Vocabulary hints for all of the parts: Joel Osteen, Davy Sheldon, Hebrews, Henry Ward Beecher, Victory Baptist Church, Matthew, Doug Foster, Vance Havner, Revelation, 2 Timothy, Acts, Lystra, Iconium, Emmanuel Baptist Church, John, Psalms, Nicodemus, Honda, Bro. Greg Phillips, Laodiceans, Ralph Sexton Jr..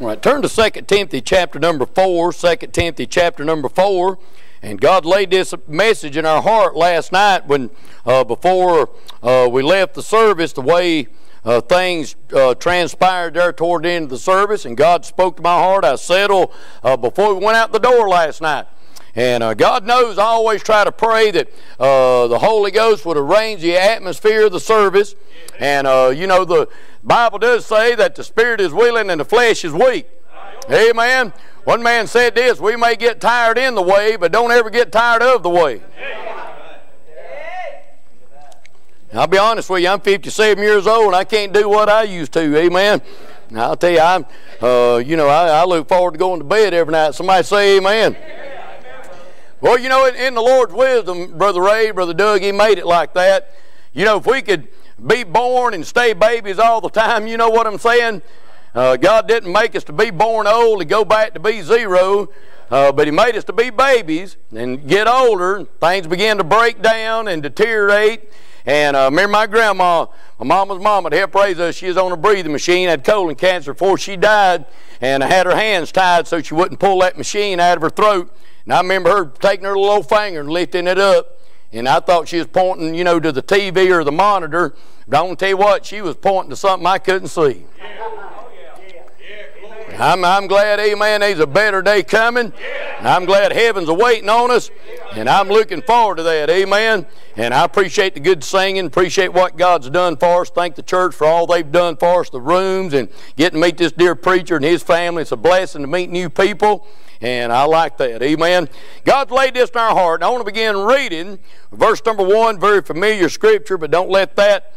All right, turn to 2 Timothy chapter number 4, 2 Timothy chapter number 4. And God laid this message in our heart last night when, before we left the service, the way things transpired there toward the end of the service. And God spoke to my heart. I settled before we went out the door last night. And God knows I always try to pray that the Holy Ghost would arrange the atmosphere of the service. And, you know, the Bible does say that the spirit is willing and the flesh is weak. Amen. One man said this, we may get tired in the way, but don't ever get tired of the way. And I'll be honest with you, I'm 57 years old and I can't do what I used to. Amen. Now, I'll tell you, I'm, you know, I look forward to going to bed every night. Somebody say amen. Well, you know, in the Lord's wisdom, Brother Ray, Brother Doug, he made it like that. You know, if we could be born and stay babies all the time, you know what I'm saying? God didn't make us to be born old and go back to be zero, but He made us to be babies and get older. Things begin to break down and deteriorate. And I remember my grandma, my mama's mom, had helped raise us. She was on a breathing machine, had colon cancer before she died, and had her hands tied so she wouldn't pull that machine out of her throat. And I remember her taking her little finger and lifting it up, and I thought she was pointing, you know, to the TV or the monitor. But I want to tell you what, she was pointing to something I couldn't see. I'm glad, amen, there's a better day coming. I'm glad heaven's awaiting on us, and I'm looking forward to that, amen. And I appreciate the good singing, appreciate what God's done for us. Thank the church for all they've done for us, the rooms, and getting to meet this dear preacher and his family. It's a blessing to meet new people, and I like that, amen. God's laid this in our heart, and I want to begin reading verse number 1, very familiar scripture, but don't let that,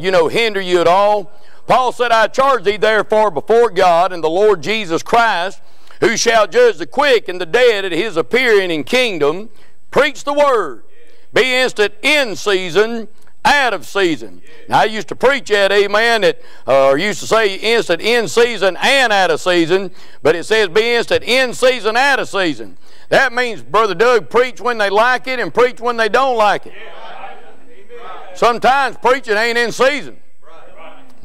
you know, hinder you at all. Paul said, I charge thee therefore before God and the Lord Jesus Christ, who shall judge the quick and the dead at His appearing in kingdom, preach the word, be instant in season, out of season. Now, I used to preach that, amen, that, or used to say instant in season and out of season, but it says be instant in season, out of season. That means, Brother Doug, preach when they like it and preach when they don't like it. Sometimes preaching ain't in season.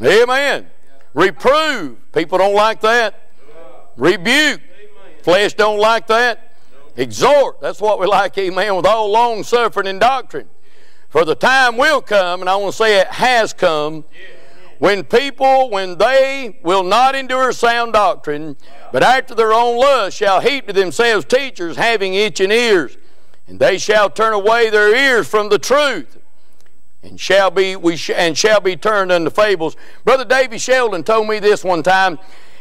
Amen. Reprove. People don't like that. Rebuke. Flesh don't like that. Exhort. That's what we like, amen, with all long suffering and doctrine. For the time will come, and I want to say it has come, when people, when they will not endure sound doctrine, but after their own lust shall heap to themselves teachers having itching ears, and they shall turn away their ears from the truth. And shall be turned unto fables. Brother Davy Sheldon told me this one time.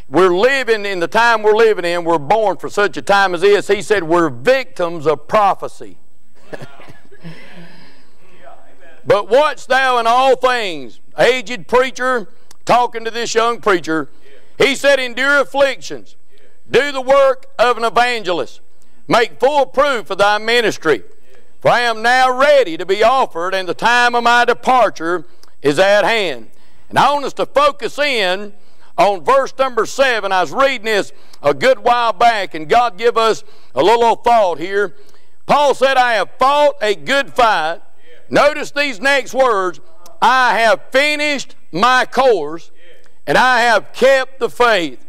We're living in the time we're living in. We're born for such a time as this. He said we're victims of prophecy. But watch thou in all things. Aged preacher talking to this young preacher. He said, endure afflictions. Do the work of an evangelist. Make full proof of thy ministry. For I am now ready to be offered, and the time of my departure is at hand. And I want us to focus in on verse number 7. I was reading this a good while back, and God give us a little thought here. Paul said, I have fought a good fight. Notice these next words. I have finished my course, and I have kept the faith.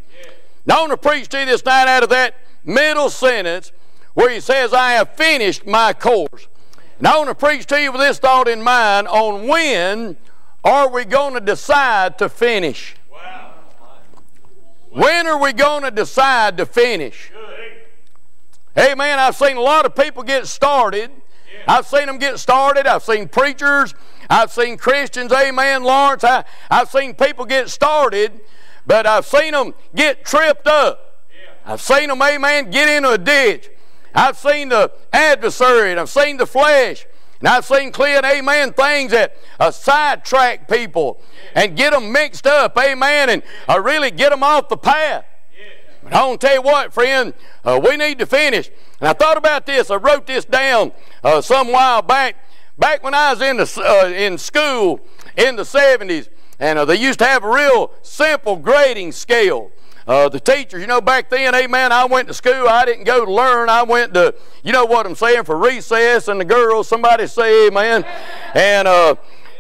Now I want to preach to you this night out of that middle sentence, where he says, I have finished my course. And I want to preach to you with this thought in mind on when are we going to decide to finish? Wow. When are we going to decide to finish? Good. Amen. I've seen a lot of people get started. Yeah. I've seen them get started. I've seen preachers. I've seen Christians. Amen, Lawrence. I've seen people get started, but I've seen them get tripped up. Yeah. I've seen them, amen, get into a ditch. I've seen the adversary, and I've seen the flesh, and I've seen clear, amen, things that sidetrack people and get them mixed up, amen, and really get them off the path. But I want to tell you what, friend, we need to finish. And I thought about this. I wrote this down some while back. Back when I was in school in the 70s, and they used to have a real simple grading scale. The teachers, you know, back then, amen, I went to school. I didn't go to learn. I went to, you know what I'm saying, for recess and the girls. Somebody say amen. And,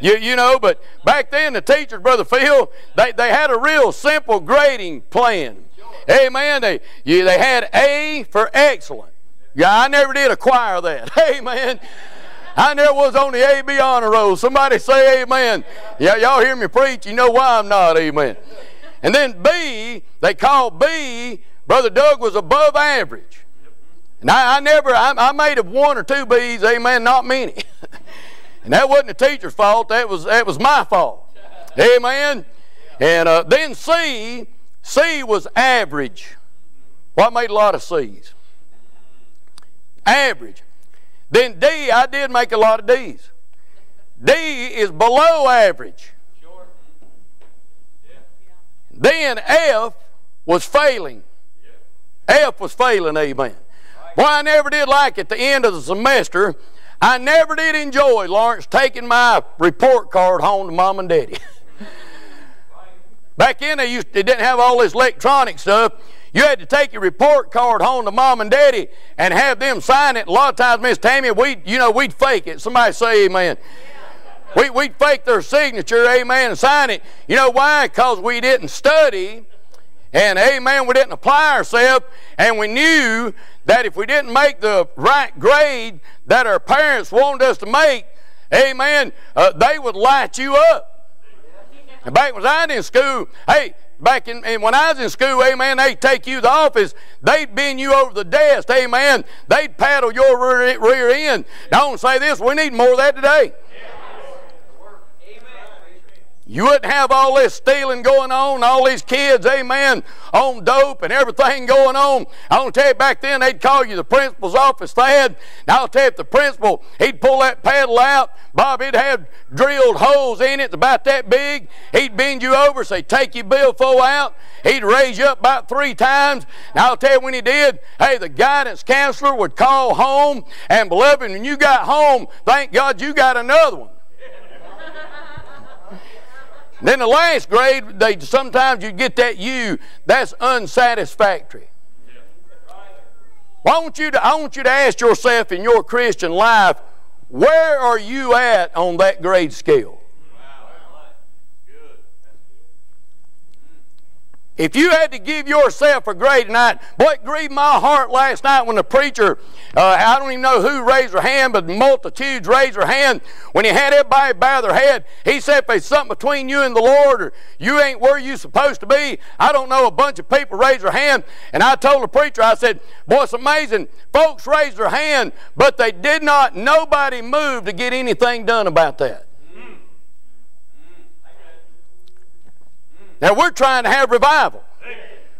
you know, but back then the teachers, Brother Phil, they had a real simple grading plan. Amen. They had A for excellent. Yeah, I never did acquire that. Amen. I never was on the A.B. honor roll. Somebody say amen. Yeah, y'all hear me preach. You know why I'm not. Amen. And then B, they called B, Brother Doug was above average. And I made of one or two B's, amen, not many. And that wasn't the teacher's fault. That was my fault. Amen. And then C was average. Well, I made a lot of C's. Average. Then D, I did make a lot of D's. D is below average. Sure. Yeah. Then F was failing. Yeah. F was failing, amen. Right. Boy, I never did like at the end of the semester, I never did enjoy, Lawrence, taking my report card home to Mom and Daddy. Right. Back then, they didn't have all this electronic stuff. You had to take your report card home to Mom and Daddy and have them sign it. A lot of times, Miss Tammy, we'd fake it. Somebody say amen. Yeah. We'd fake their signature, amen, and sign it. You know why? Because we didn't study, and amen, we didn't apply ourselves, and we knew that if we didn't make the right grade that our parents wanted us to make, amen, they would light you up. And back when I was in school, hey, back in when I was in school, amen, they'd take you to the office. They'd bend you over the desk, amen. They'd paddle your rear end. Don't say this, we need more of that today. Amen. You wouldn't have all this stealing going on, all these kids, amen, on dope and everything going on. I'm going to tell you, back then they'd call you the principal's office, Thad. And I'll tell you, if the principal, he'd pull that paddle out, Bob, it'd have drilled holes in it about that big. He'd bend you over, say, take your billfold out. He'd raise you up about 3 times. And I'll tell you, when he did, hey, the guidance counselor would call home. And beloved, when you got home, thank God you got another one. Then the last grade, sometimes you get that U. That's unsatisfactory. Well, I want you to ask yourself in your Christian life, where are you at on that grade scale? If you had to give yourself a grade tonight, boy, it grieved my heart last night when the preacher, I don't even know who raised her hand, but multitudes raised her hand. When he had everybody bow their head, he said, if there's something between you and the Lord, or you ain't where you're supposed to be, I don't know, a bunch of people raised their hand. And I told the preacher, I said, boy, it's amazing. Folks raised their hand, but they did not, nobody moved to get anything done about that. Now, we're trying to have revival.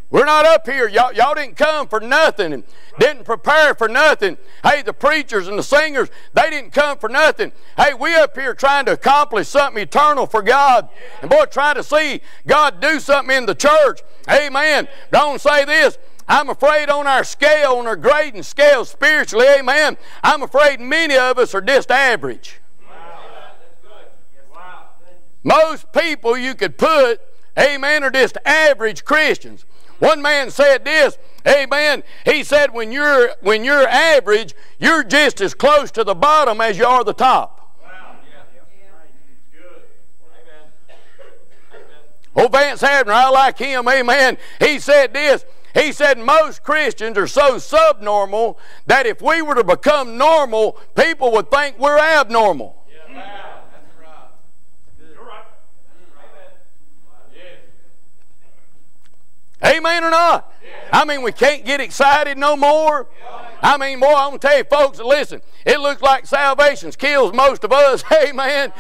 We're not up here. Y'all didn't come for nothing and didn't prepare for nothing. Hey, the preachers and the singers, they didn't come for nothing. Hey, we up here trying to accomplish something eternal for God. And boy, trying to see God do something in the church. Amen. Don't say this. I'm afraid on our scale, on our grading scale spiritually, amen, I'm afraid many of us are just average. Most people you could put, amen, are just average Christians. One man said this, amen, he said when you're average, you're just as close to the bottom as you are the top. Wow. Yeah. Yeah. Good. Amen. Amen. Old Vance Havner, I like him, amen, he said this, he said most Christians are so subnormal that if we were to become normal, people would think we're abnormal. Yeah. Wow. Amen or not? I mean, we can't get excited no more. I mean, boy, I'm going to tell you, folks, listen, it looks like salvation kills most of us. Amen.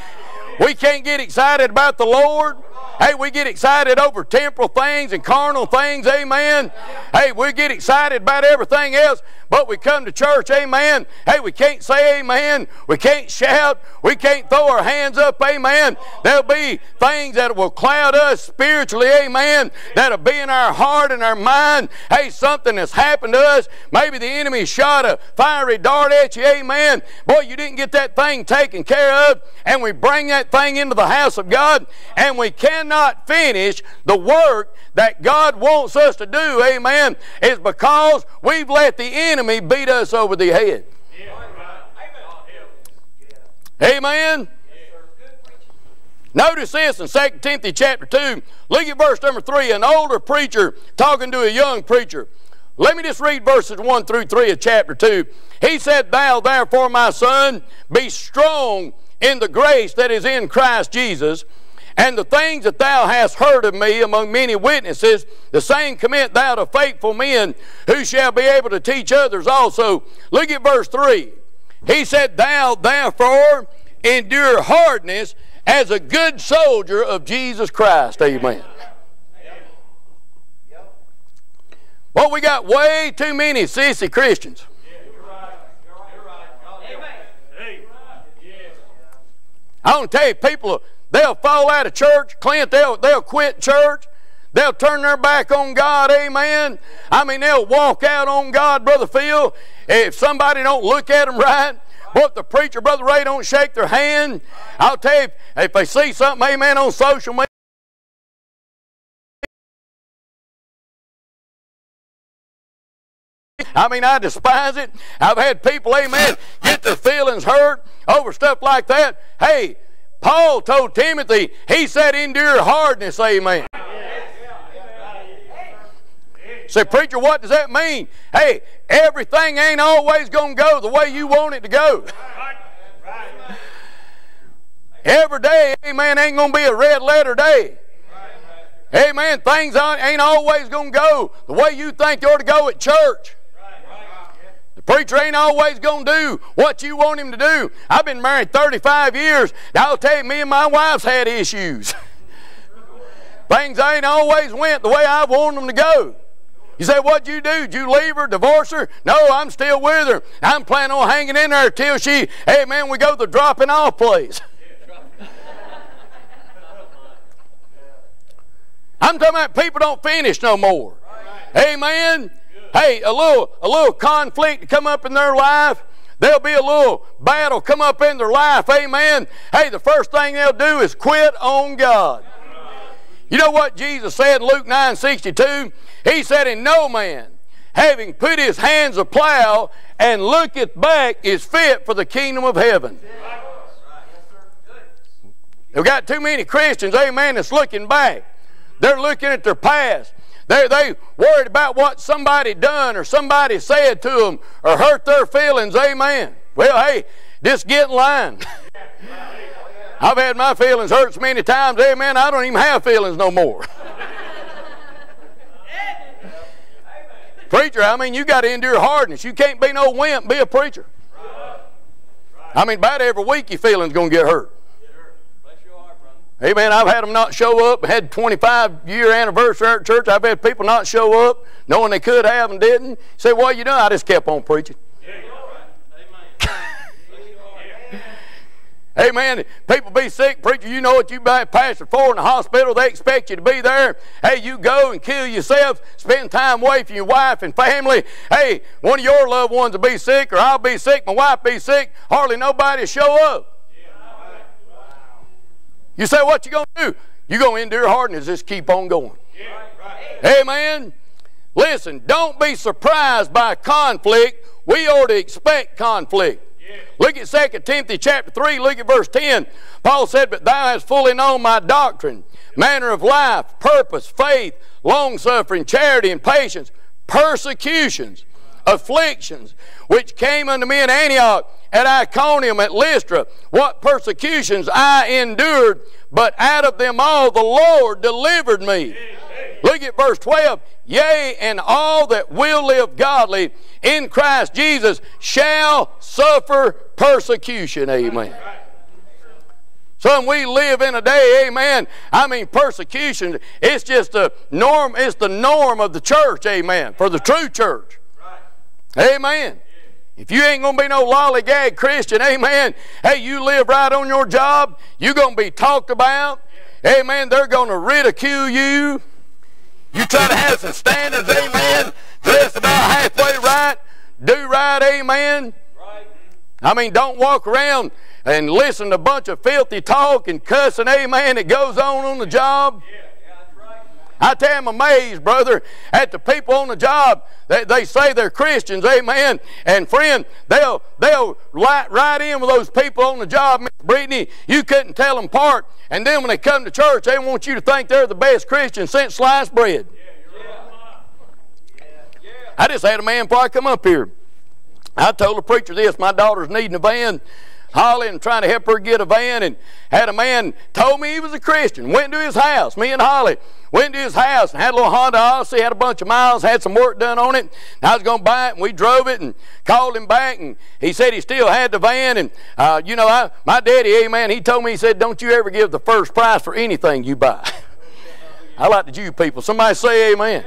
We can't get excited about the Lord. Hey, we get excited over temporal things and carnal things, amen. Hey, we get excited about everything else, but we come to church, amen. Hey, we can't say amen. We can't shout. We can't throw our hands up, amen. There'll be things that will cloud us spiritually, amen, that'll be in our heart and our mind. Hey, something has happened to us. Maybe the enemy shot a fiery dart at you, amen. Boy, you didn't get that thing taken care of, and we bring that thing into the house of God, and we cannot finish the work that God wants us to do, amen, is because we've let the enemy beat us over the head. Yeah. Amen. Amen. Amen. Notice this in 2 Timothy chapter 2. Look at verse number 3. An older preacher talking to a young preacher. Let me just read verses 1 through 3 of chapter 2. He said, "Thou therefore, my son, be strong in the grace that is in Christ Jesus. And the things that thou hast heard of me among many witnesses, the same commit thou to faithful men who shall be able to teach others also." Look at verse 3. He said, "Thou therefore endure hardness as a good soldier of Jesus Christ." Amen. Well, we got way too many sissy Christians. I don't tell you, people, they'll fall out of church, Clint, they'll quit church. They'll turn their back on God, amen. I mean, they'll walk out on God, Brother Phil, if somebody don't look at them right. But the preacher, Brother Ray, don't shake their hand. I'll tell you, if they see something, amen, on social media, I mean, I despise it. I've had people, amen, get their feelings hurt over stuff like that. Hey, Paul told Timothy, he said, endure hardness, amen. Say, preacher, what does that mean? Hey, everything ain't always going to go the way you want it to go. Every day, amen, ain't going to be a red letter day. Amen, things ain't always going to go the way you think they ought to go at church. Preacher ain't always going to do what you want him to do. I've been married 35 years. I'll tell you, me and my wife's had issues. Things ain't always went the way I wanted them to go. You say, what'd you do? Did you leave her, divorce her? No, I'm still with her. I'm planning on hanging in there till she, hey man, we go to the dropping off place. I'm talking about people don't finish no more. Amen. Hey, a little conflict to come up in their life. There'll be a little battle come up in their life, amen. Hey, the first thing they'll do is quit on God. You know what Jesus said in Luke 9:62? He said, "And no man, having put his hands to plow and looketh back, is fit for the kingdom of heaven." We've got too many Christians, amen, that's looking back. They're looking at their past. They worried about what somebody done or somebody said to them or hurt their feelings, amen. Well, hey, just get in line. I've had my feelings hurt so many times, amen, I don't even have feelings no more. Preacher, I mean, you got to endure hardness. You can't be no wimp, be a preacher. I mean, about every week your feelings going to get hurt. Amen. I've had them not show up. I had 25-year anniversary at church. I've had people not show up, knowing they could have and didn't. Say, well, you know, I just kept on preaching. Amen. Amen. People be sick. Preacher, you know what you pastored for in the hospital. They expect you to be there. Hey, you go and kill yourself. Spend time away from your wife and family. Hey, one of your loved ones will be sick, or I'll be sick, my wife be sick. Hardly nobody show up. You say, what you going to do? You're going to endure hardness. Just keep on going. Yeah, right. Amen. Listen, don't be surprised by conflict. We ought to expect conflict. Yeah. Look at 2 Timothy chapter 3. Look at verse 10. Paul said, "But thou hast fully known my doctrine, manner of life, purpose, faith, long-suffering, charity, and patience, persecutions, afflictions, which came unto me in Antioch, at Iconium, at Lystra, what persecutions I endured, but out of them all the Lord delivered me." Look at verse 12. "Yea, and all that will live godly in Christ Jesus shall suffer persecution." Amen. Son, we live in a day, amen, I mean, persecution, it's just a norm, it's the norm of the church, amen, for the true church. Amen. If you ain't going to be no lollygag Christian, amen, hey, you live right on your job, you're going to be talked about, amen, they're going to ridicule you. You try to have some standards, amen, dress about halfway right, do right, amen. I mean, don't walk around and listen to a bunch of filthy talk and cussing, amen, that goes on the job. I tell you, I'm amazed, brother, at the people on the job. They say they're Christians, amen. And friend, they'll right in with those people on the job, Miss Brittany. You couldn't tell them apart. And then when they come to church, they want you to think they're the best Christian since sliced bread. I just had a man before I come up here. I told the preacher this. My daughter's needing a van, Holly, and trying to help her get a van, and had a man told me he was a Christian. Went to his house, me and Holly. Went to his house and had a little Honda Odyssey, had a bunch of miles, had some work done on it. And I was going to buy it, and we drove it and called him back, and he said he still had the van. And, you know, my daddy, amen, he told me, he said, don't you ever give the first price for anything you buy. I like the Jew people. Somebody say amen.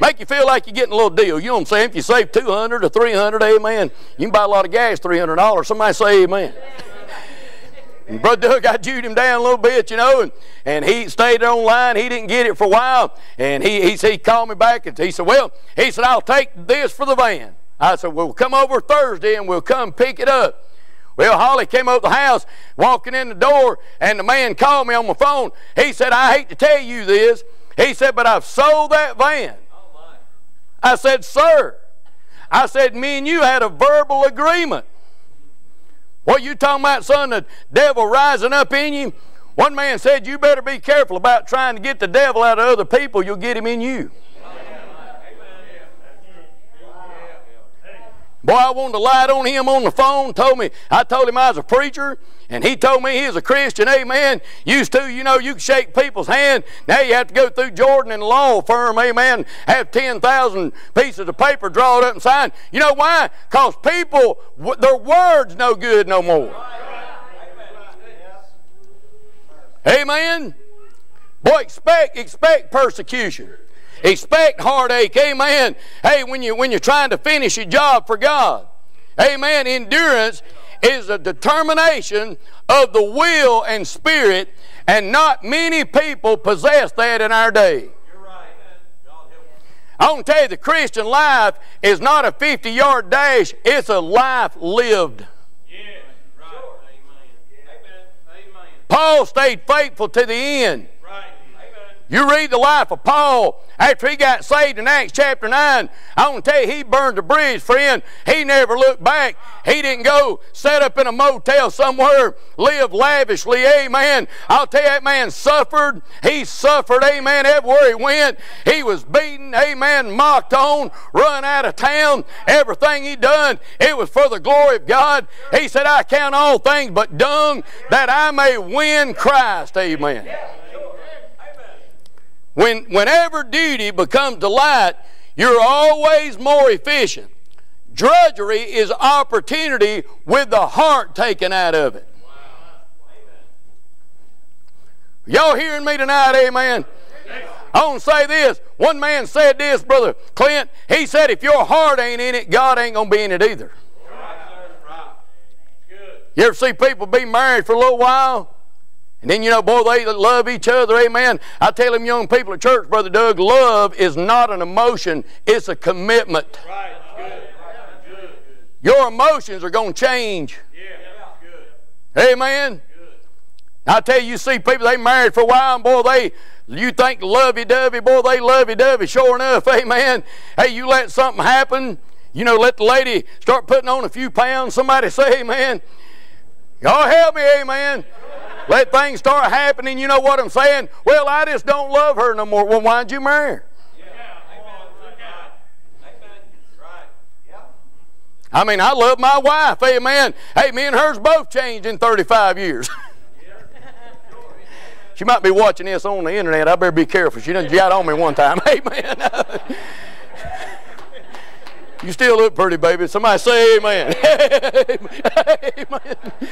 Make you feel like you're getting a little deal. You know what I'm saying? If you save $200 or $300, amen, you can buy a lot of gas, $300. Somebody say amen. And Brother Doug, I jewed him down a little bit, you know, and he stayed online. He didn't get it for a while. And he called me back, and he said, well, he said, I'll take this for the van. I said, well, come over Thursday, and we'll come pick it up. Well, Holly came over the house, walking in the door, and the man called me on my phone. He said, I hate to tell you this. He said, but I've sold that van. I said, sir, I said, me and you had a verbal agreement. What you talking about, son, the devil rising up in you? One man said, you better be careful about trying to get the devil out of other people. You'll get him in you. Boy, I wanted to light on him on the phone. I told him I was a preacher, and he told me he was a Christian. Amen. Used to, you know, you can shake people's hand. Now you have to go through Jordan and law firm. Amen. Have 10,000 pieces of paper drawn up and signed. You know why? Because people, their word's no good no more. Amen. Boy, expect persecution. Expect heartache, amen. Hey, when you're trying to finish your job for God, amen. Endurance is a determination of the will and spirit, and not many people possess that in our day. You're right. I want to tell you, the Christian life is not a 50-yard dash; it's a life lived. Yes, right. Sure. Amen. Amen. Amen. Paul stayed faithful to the end. You read the life of Paul after he got saved in Acts chapter 9. I want to tell you, he burned the bridge, friend. He never looked back. He didn't go set up in a motel somewhere, live lavishly, amen. I'll tell you, that man suffered. He suffered, amen, everywhere he went. He was beaten, amen, mocked on, run out of town. Everything he done, it was for the glory of God. He said, I count all things but dung that I may win Christ, amen. Whenever duty becomes delight, you're always more efficient. Drudgery is opportunity with the heart taken out of it. Y'all hearing me tonight, amen? I want to say this. One man said this, Brother Clint. He said, if your heart ain't in it, God ain't going to be in it either. You ever see people be married for a little while? And then, you know, boy, they love each other, amen. I tell them young people at church, Brother Doug, love is not an emotion, it's a commitment. Right. Good. Good. Your emotions are going to change. Yeah. Good. Amen. Good. I tell you, you see people, they married for a while, and boy, you think lovey-dovey, boy, they lovey-dovey, sure enough, amen. Hey, you let something happen, you know, let the lady start putting on a few pounds, somebody say amen. God help me, amen. Let things start happening. You know what I'm saying? Well, I just don't love her no more. Well, why'd you marry her? I mean, I love my wife, amen. Hey, me and her's both changed in 35 years. She might be watching this on the internet. I better be careful. She done got on me one time, amen. You still look pretty, baby. Somebody say amen. Amen.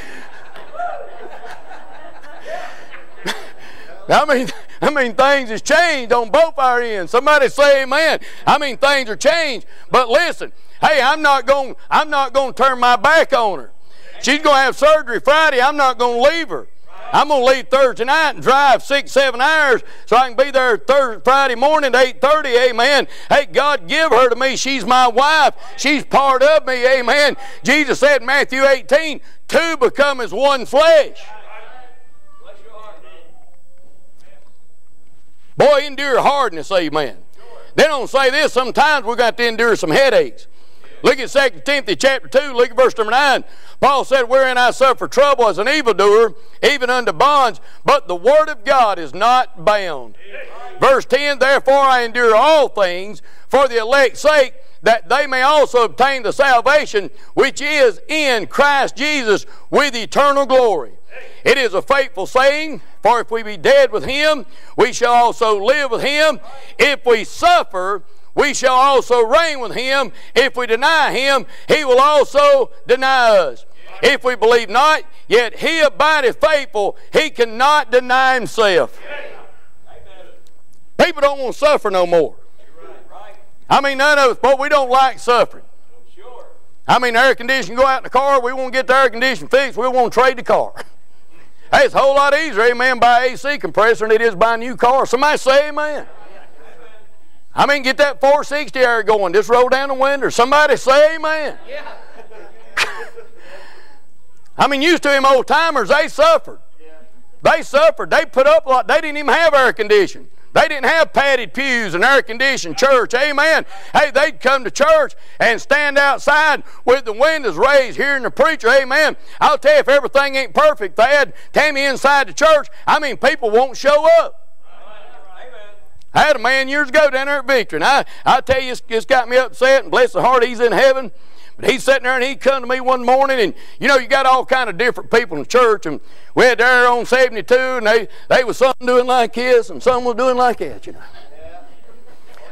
I mean, things has changed on both our ends. Somebody say amen. I mean, things are changed. But listen, hey, I'm not going to turn my back on her. She's going to have surgery Friday. I'm not going to leave her. I'm going to leave Thursday night and drive 6-7 hours so I can be there Friday morning at 8:30, amen. Hey, God, give her to me. She's my wife. She's part of me, amen. Jesus said in Matthew 18, two become as one flesh. Boy, endure hardness, amen. They don't say this. Sometimes we're going to have to endure some headaches. Look at 2 Timothy chapter 2, look at verse number 9. Paul said, wherein I suffer trouble as an evildoer, even unto bonds, but the word of God is not bound. Amen. Verse 10, therefore I endure all things for the elect's sake, that they may also obtain the salvation which is in Christ Jesus with eternal glory. It is a faithful saying, for if we be dead with him, we shall also live with him. If we suffer, we shall also reign with him. If we deny him, he will also deny us. If we believe not, yet he abideth faithful. He cannot deny himself. People don't want to suffer no more. I mean, none of us, but we don't like suffering. I mean, the air conditioning go out in the car, we won't get the air conditioning fixed, we won't trade the car. Hey, it's a whole lot easier, amen, buy an AC compressor than it is buy a new car. Somebody say amen. I mean, get that 460 air going, just roll down the window. Somebody say amen. Yeah. I mean, used to them old timers, they suffered. Yeah. They suffered. They put up a lot. They didn't even have air conditioning. They didn't have padded pews and air-conditioned church. Amen. Hey, they'd come to church and stand outside with the windows raised hearing the preacher. Amen. I'll tell you, if everything ain't perfect, they had Tammy inside the church. I mean, people won't show up. I had a man years ago down there at Victory, and I tell you, it's got me upset, and bless the heart, he's in heaven. But he's sitting there, and he come to me one morning, and you know, you got all kind of different people in the church, and we had there on 72, and they was some doing like this, and some was doing like that, you know. Yeah.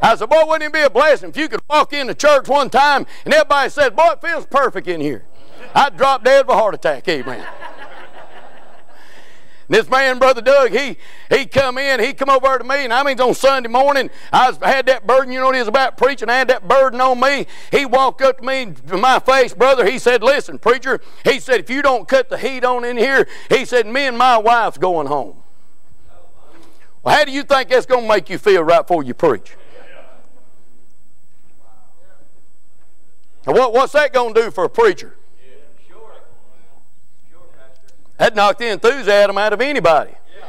I said, boy, wouldn't it be a blessing if you could walk into church one time, and everybody said, boy, it feels perfect in here. I'd drop dead of a heart attack, amen. This man, Brother Doug, he come in, he come over to me, and I mean, on Sunday morning, I had that burden, you know what it is about preaching, I had that burden on me. He walked up to me, to my face, brother, he said, listen, preacher, he said, if you don't cut the heat on in here, he said, me and my wife's going home. Well, how do you think that's going to make you feel right before you preach? Now, what's that going to do for a preacher? That knocked the enthusiasm out of anybody. Yeah.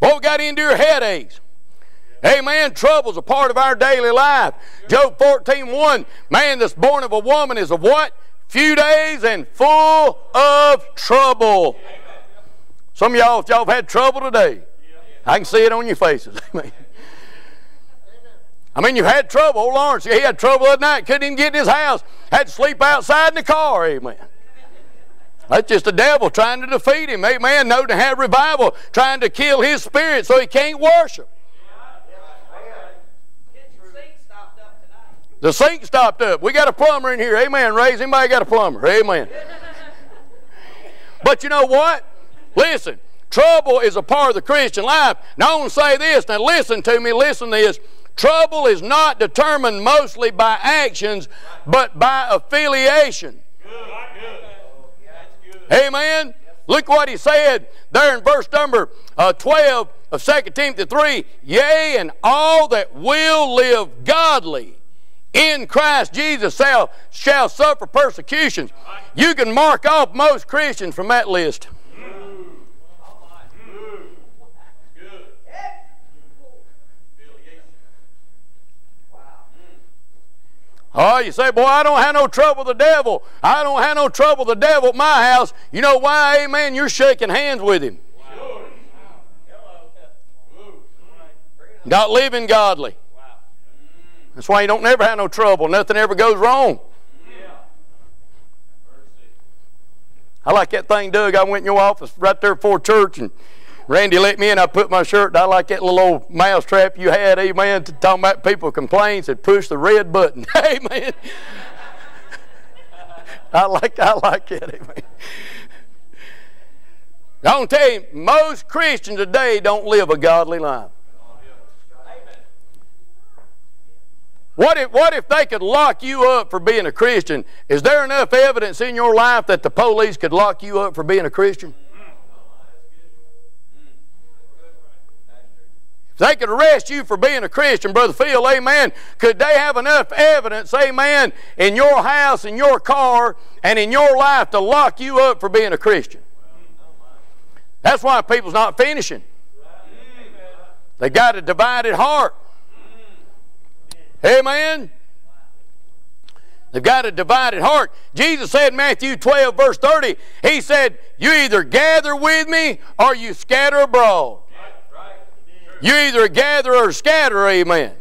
Boy, we got to endure headaches. Yeah. Amen. Trouble's a part of our daily life. Yeah. Job 14:1, man that's born of a woman is of what? Few days and full of trouble. Yeah. Some of y'all, if y'all have had trouble today, yeah. I can see it on your faces. Amen. I mean, you've had trouble. Old Lawrence, he had trouble at night. Couldn't even get in his house. Had to sleep outside in the car. Amen. That's just the devil trying to defeat him. Amen. No, to have revival, trying to kill his spirit so he can't worship. The sink stopped up. We got a plumber in here. Amen. Raise. Anybody got a plumber? Amen. But you know what? Listen, trouble is a part of the Christian life. Now I want to say this. Now listen to me. Listen to this. Trouble is not determined mostly by actions, but by affiliation. Good. Amen. Look what he said there in verse number 12 of 2 Timothy 3. Yea, and all that will live godly in Christ Jesus shall suffer persecutions. You can mark off most Christians from that list. Oh, you say, boy, I don't have no trouble with the devil. I don't have no trouble with the devil at my house. You know why? Amen. You're shaking hands with him. Wow. Not living godly. Wow. That's why you don't never have no trouble. Nothing ever goes wrong. Yeah. I like that thing, Doug. I went in your office right there before church, and Randy let me in. I put my shirt, and I like that little old mousetrap you had, amen, talking about people complain, said push the red button. Amen. I like it, amen. I want to tell you, most Christians today don't live a godly life. What if they could lock you up for being a Christian? Is there enough evidence in your life that the police could lock you up for being a Christian? If they could arrest you for being a Christian, Brother Phil, amen, could they have enough evidence, amen, in your house, in your car, and in your life to lock you up for being a Christian? That's why people's not finishing. They got a divided heart. Amen. They've got a divided heart. Jesus said in Matthew 12, verse 30, He said, you either gather with me or you scatter abroad. You either gather or scatter, amen.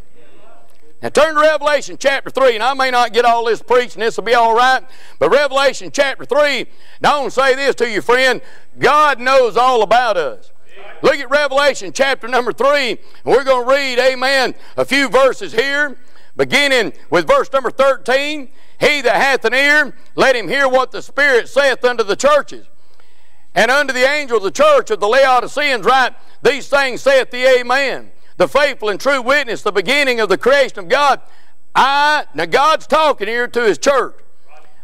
Now turn to Revelation chapter 3, and I may not get all this preached, and this will be all right, but Revelation chapter 3, don't say this to you, friend, God knows all about us. Look at Revelation chapter number 3, and we're going to read, amen, a few verses here, beginning with verse number 13, He that hath an ear, let him hear what the Spirit saith unto the churches. And unto the angel of the church of the Laodiceans write, These things saith the Amen, the faithful and true witness, the beginning of the creation of God. Now God's talking here to His church.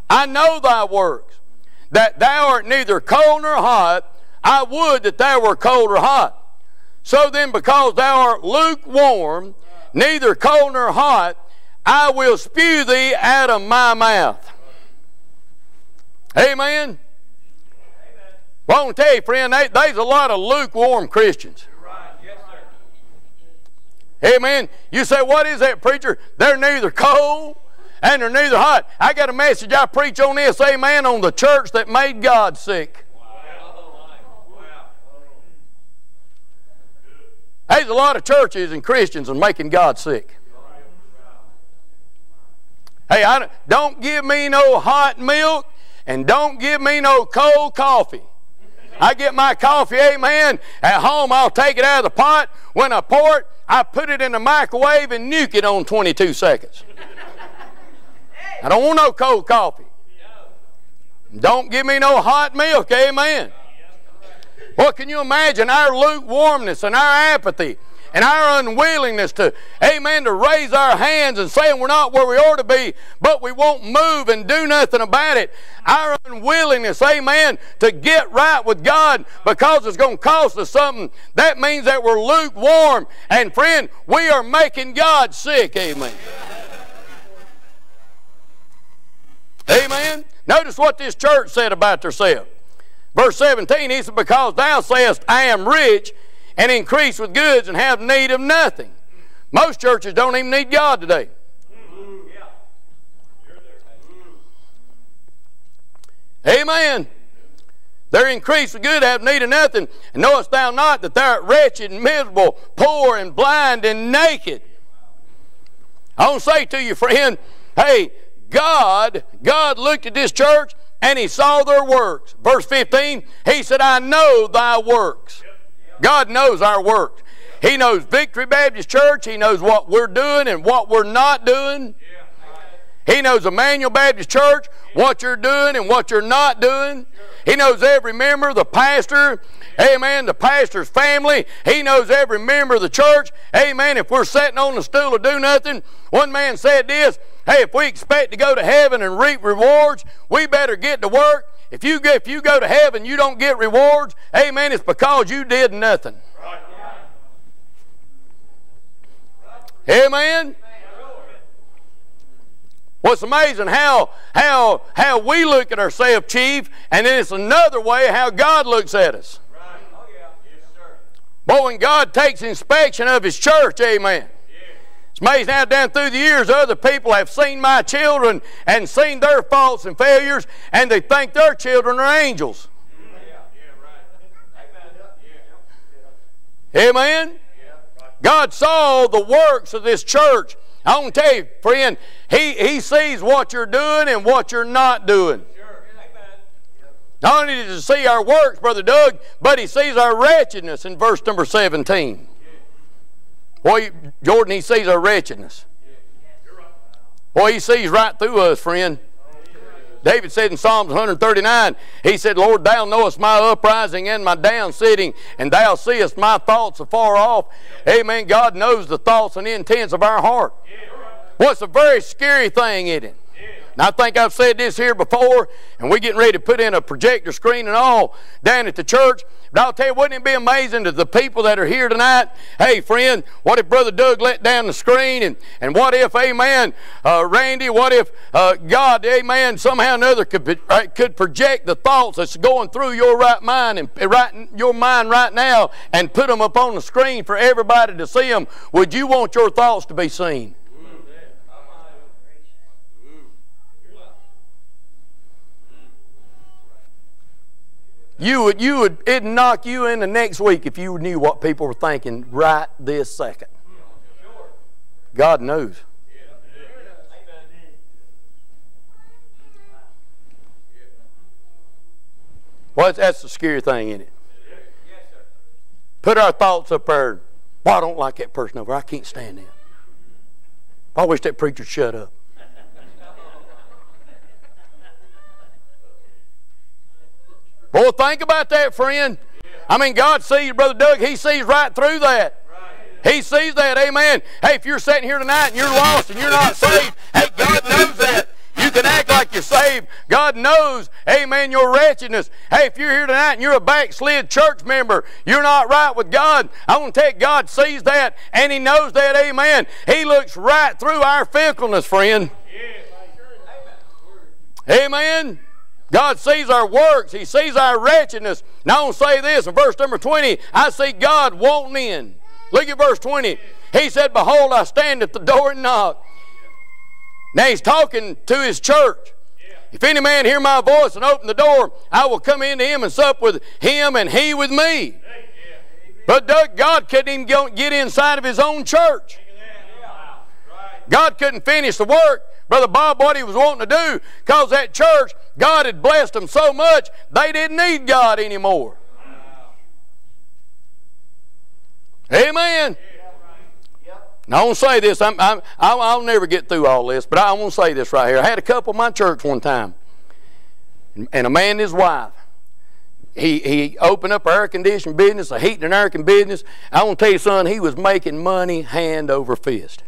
I know thy works, that thou art neither cold nor hot. I would that thou were cold or hot. So then, because thou art lukewarm, neither cold nor hot, I will spew thee out of my mouth. Amen. Well, I want to tell you, friend, there's a lot of lukewarm Christians. You're right. Yes, sir. Amen. You say, what is that, preacher? They're neither cold and they're neither hot. I got a message I preach on this, amen, on the church that made God sick. Wow. Wow. There's a lot of churches and Christians and making God sick. Hey, don't give me no hot milk and don't give me no cold coffee. I get my coffee, amen, at home. I'll take it out of the pot. When I pour it, I put it in the microwave and nuke it on 22 seconds. I don't want no cold coffee. Don't give me no hot milk, amen. Well, can you imagine our lukewarmness and our apathy and our unwillingness to, amen, to raise our hands and saying we're not where we ought to be, but we won't move and do nothing about it. Our unwillingness, amen, to get right with God because it's going to cost us something. That means that we're lukewarm. And friend, we are making God sick, amen. Amen. Notice what this church said about herself. Verse 17, he said, because thou sayest, I am rich, and increase with goods and have need of nothing. Most churches don't even need God today. Amen. They're increased with good, have need of nothing. And knowest thou not that thou art wretched and miserable, poor and blind and naked? I want to say to you, friend, hey, God looked at this church and He saw their works. Verse 15, He said, I know thy works. God knows our works. He knows Victory Baptist Church. He knows what we're doing and what we're not doing. He knows Emmanuel Baptist Church, what you're doing and what you're not doing. He knows every member, the pastor, amen, the pastor's family. He knows every member of the church, amen, if we're sitting on the stool or do nothing. One man said this, hey, if we expect to go to heaven and reap rewards, we better get to work. If you go to heaven, you don't get rewards, amen, it's because you did nothing. Right. Amen? Well, it's amazing how we look at ourselves, Chief, and then it's another way how God looks at us. Right. Oh, yeah. Yes, sir. But when God takes inspection of His church, amen, it's amazing how down through the years other people have seen my children and seen their faults and failures, and they think their children are angels. Amen? God saw the works of this church. I want to tell you, friend, He sees what you're doing and what you're not doing. Not only does He see our works, Brother Doug, but He sees our wretchedness in verse number 17. Boy, Jordan, He sees our wretchedness. Boy, He sees right through us, friend. David said in Psalms 139, he said, Lord, thou knowest my uprising and my downsitting, and thou seest my thoughts afar off. Amen. God knows the thoughts and the intents of our heart. What's a very scary thing, isn't it? And I think I've said this here before, and we're getting ready to put in a projector screen and all down at the church. But I'll tell you, wouldn't it be amazing to the people that are here tonight? Hey, friend, what if Brother Doug let down the screen? And what if, amen, Randy, what if God, amen, somehow or another could project the thoughts that's going through your right mind and your mind right now and put them up on the screen for everybody to see them? Would you want your thoughts to be seen? It'd knock you in the next week if you knew what people were thinking right this second. God knows. Well, that's the scary thing, isn't it? Put our thoughts up there. Well, I don't like that person over there. I can't stand him. I wish that preacher shut up. Boy, think about that, friend. I mean, God sees, Brother Doug, he sees right through that. He sees that, amen. Hey, if you're sitting here tonight and you're lost and you're not saved, hey, God knows that. You can act like you're saved. God knows, amen, your wretchedness. Hey, if you're here tonight and you're a backslid church member, you're not right with God, I want to tell you, God sees that and he knows that, amen. He looks right through our fickleness, friend. Amen. God sees our works. He sees our wretchedness. Now I want to say this in verse number 20. I see God wanting in. Look at verse 20. He said, behold, I stand at the door and knock. Now he's talking to his church. If any man hear my voice and open the door, I will come into him and sup with him and he with me. But Doug, God couldn't even get inside of his own church. God couldn't finish the work Brother Bob what he was wanting to do, because that church, God had blessed them so much they didn't need God anymore. Amen. Now I won't say this. I'll never get through all this, but I won't say this right here. I had a couple in my church one time, and a man and his wife. He opened up an air-conditioned business, a heating and air-conditioned business. I want to tell you, son, he was making money hand over fist.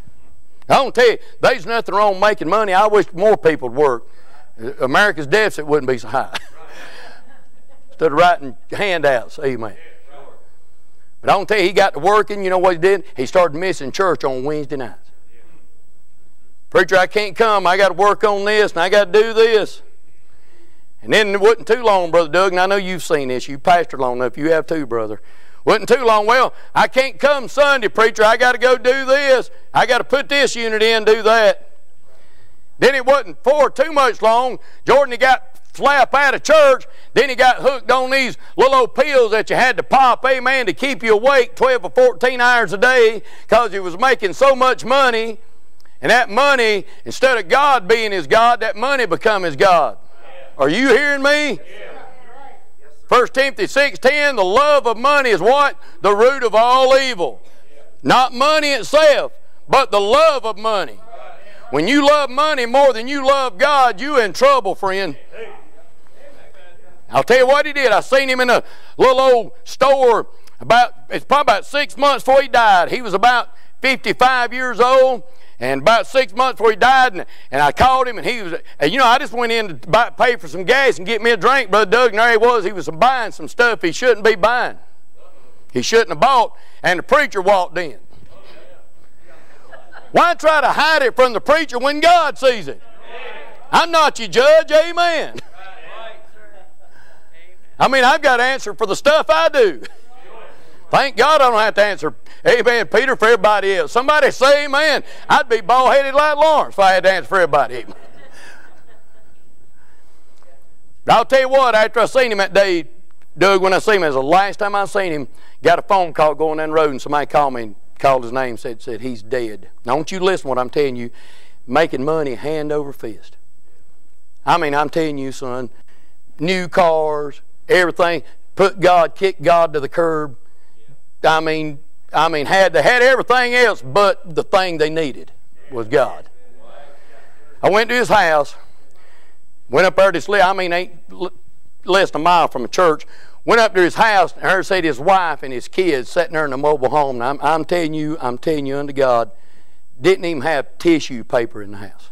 I don't tell you, there's nothing wrong with making money. I wish more people would work. America's deficit wouldn't be so high. Instead of writing handouts, amen. But I don't tell you, he got to working. You know what he did? He started missing church on Wednesday nights. Preacher, I can't come. I got to work on this, and I got to do this. And then it wasn't too long, Brother Doug, and I know you've seen this. You've pastored long enough. You have too, brother. Wasn't too long. Well, I can't come Sunday, preacher. I got to go do this. I got to put this unit in, do that. Then it wasn't for too much long. Jordan, he got slapped out of church. Then he got hooked on these little old pills that you had to pop, amen, to keep you awake 12 or 14 hours a day, because he was making so much money. And that money, instead of God being his God, that money become his God. Are you hearing me? Yeah. 1 Timothy 6:10, the love of money is what? The root of all evil. Not money itself, but the love of money. When you love money more than you love God, you're in trouble, friend. I'll tell you what he did. I seen him in a little old store it's probably about 6 months before he died. He was about 55 years old. And about 6 months before he died, and I called him, and he was, you know, I just went in to pay for some gas and get me a drink, Brother Doug, and there he was buying some stuff he shouldn't be buying. He shouldn't have bought, and the preacher walked in. Why try to hide it from the preacher when God sees it? I'm not your judge, amen. I mean, I've got to answer for the stuff I do. Thank God I don't have to answer, amen, Peter, for everybody else. Somebody say amen. I'd be bald-headed like Lawrence if I had to answer for everybody. But I'll tell you what, after I seen him that day, Doug, when I seen him, it was the last time I seen him, got a phone call going down the road, and somebody called me and called his name and said he's dead. Now, don't you listen to what I'm telling you. Making money hand over fist. I mean, I'm telling you, son, new cars, everything, put God, kick God to the curb. I mean, they had everything else, but the thing they needed was God. I went to his house, went up there to sleep. I mean, ain't less than a mile from a church. Went up to his house and heard said his wife and his kids sitting there in a mobile home. Now, I'm telling you, unto God, didn't even have tissue paper in the house.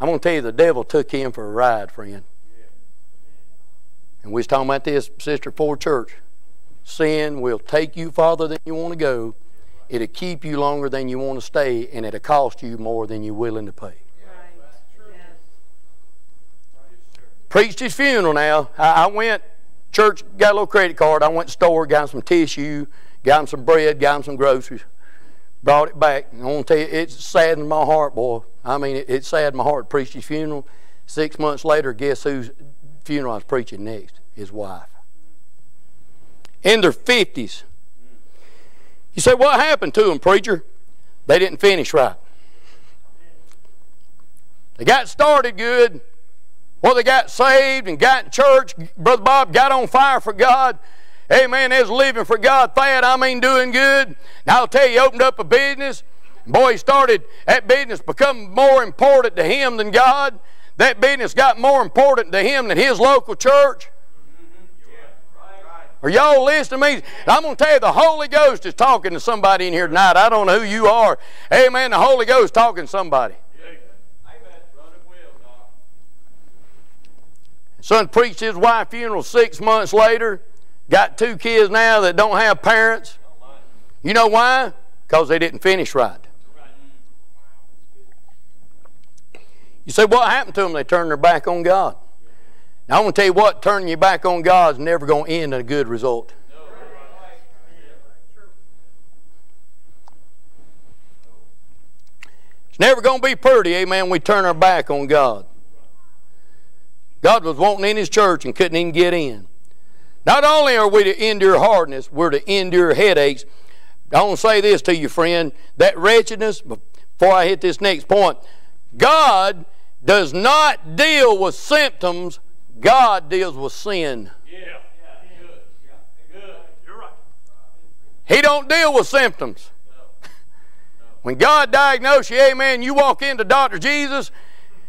I'm going to tell you, the devil took him for a ride, friend. And we was talking about this, Sister Ford Church. Sin will take you farther than you want to go. It'll keep you longer than you want to stay, and it'll cost you more than you're willing to pay. Right. Yes. Preached his funeral now. I went, church, got a little credit card. I went to the store, got him some tissue, got him some bread, got him some groceries. Brought it back. And I want to tell you, it saddened my heart, boy. I mean, it saddened my heart. Preached his funeral. 6 months later, guess whose funeral I was preaching next? His wife. In their 50s. You say, what happened to them, preacher? They didn't finish right. They got started good. Well, they got saved and got in church. Brother Bob got on fire for God. Amen. They was living for God. Thad, I mean, doing good. Now I'll tell you, he opened up a business. Boy, he started that business become more important to him than God. That business got more important to him than his local church. Are y'all listening to me? I'm going to tell you, the Holy Ghost is talking to somebody in here tonight. I don't know who you are. Amen. The Holy Ghost is talking to somebody. Amen. Son preached his wife's funeral 6 months later. Got 2 kids now that don't have parents. You know why? Because they didn't finish right. You say, what happened to them? They turned their back on God. Now, I want to tell you what, turning your back on God is never going to end in a good result. It's never going to be pretty, amen, when we turn our back on God. God was wanting in His church and couldn't even get in. Not only are we to endure hardness, we're to endure headaches. I want to say this to you, friend, that wretchedness, before I hit this next point, God does not deal with symptoms. God deals with sin. Yeah. Good. Yeah. Good. You're right. He don't deal with symptoms. No. No. When God diagnoses you, amen, you walk into Dr. Jesus,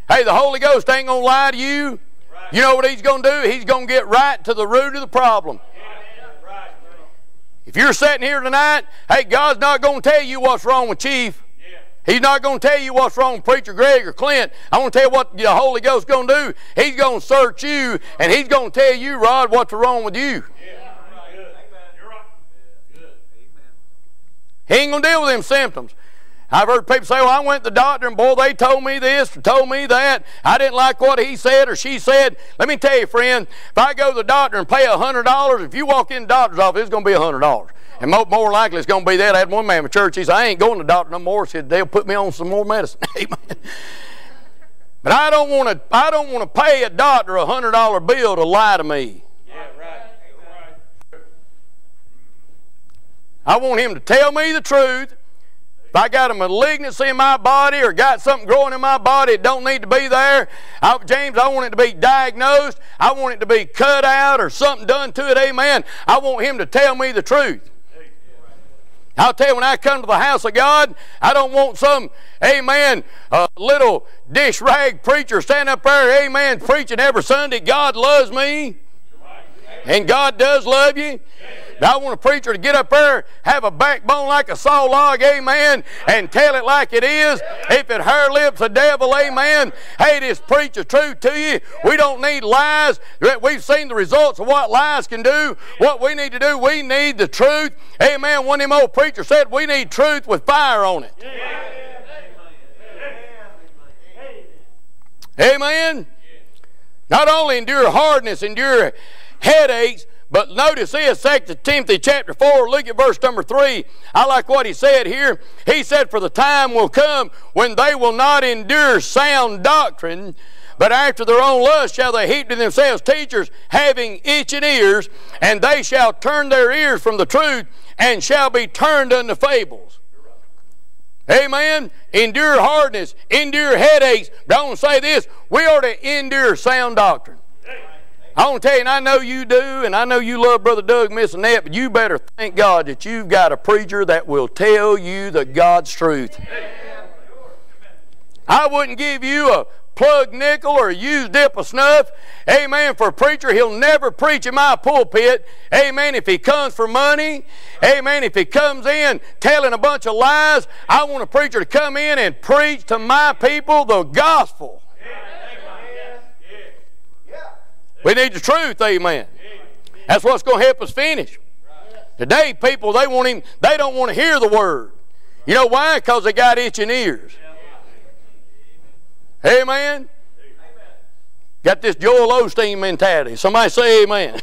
hey, the Holy Ghost ain't going to lie to you. Right. You know what He's going to do? He's going to get right to the root of the problem. Yeah. Right. If you're sitting here tonight, hey, God's not going to tell you what's wrong with Chief. He's not going to tell you what's wrong with Preacher Greg or Clint. I want to tell you what the Holy Ghost is going to do. He's going to search you, and He's going to tell you, Rod, what's wrong with you. Yeah, right. Good. You're right. Good. Amen. He ain't going to deal with them symptoms. I've heard people say, well, I went to the doctor, and boy, they told me this, or told me that. I didn't like what he said or she said. Let me tell you, friend, if I go to the doctor and pay $100, if you walk in the doctor's office, it's going to be $100. And more likely it's going to be that. I had one man in my church, he said, I ain't going to the doctor no more. He said, they'll put me on some more medicine. Amen. But I don't want to pay a doctor $100 bill to lie to me. Yeah, right. I want him to tell me the truth. If I got a malignancy in my body or got something growing in my body, it don't need to be there. James, I want it to be diagnosed. I want it to be cut out or something done to it. Amen. I want him to tell me the truth. I'll tell you, when I come to the house of God, I don't want some, amen, little dish rag preacher standing up there, amen, preaching every Sunday, God loves me. And God does love you. But I want a preacher to get up there, have a backbone like a saw log, amen, and tell it like it is. If it her lips a devil, amen. Hey, this preacher truth to you. We don't need lies. We've seen the results of what lies can do. What we need to do, we need the truth. Amen. One of them old preachers said we need truth with fire on it. Amen. Not only endure hardness, endure headaches, but notice this, 2 Timothy chapter 4, look at verse number 3. I like what he said here. He said, for the time will come when they will not endure sound doctrine, but after their own lust shall they heap to themselves teachers having itching ears, and they shall turn their ears from the truth and shall be turned unto fables. Amen. Endure hardness, endure headaches. Don't say this, we are to endure sound doctrine. I want to tell you, and I know you do, and I know you love Brother Doug, Miss Annette, but you better thank God that you've got a preacher that will tell you the God's truth. Amen. I wouldn't give you a plug nickel or a used dip of snuff, amen, for a preacher. He'll never preach in my pulpit, amen, if he comes for money, amen, if he comes in telling a bunch of lies. I want a preacher to come in and preach to my people the gospel. We need the truth, amen. That's what's going to help us finish. Today, people, they don't want to hear the word. You know why? Because they got itching ears. Amen? Got this Joel Osteen mentality. Somebody say amen.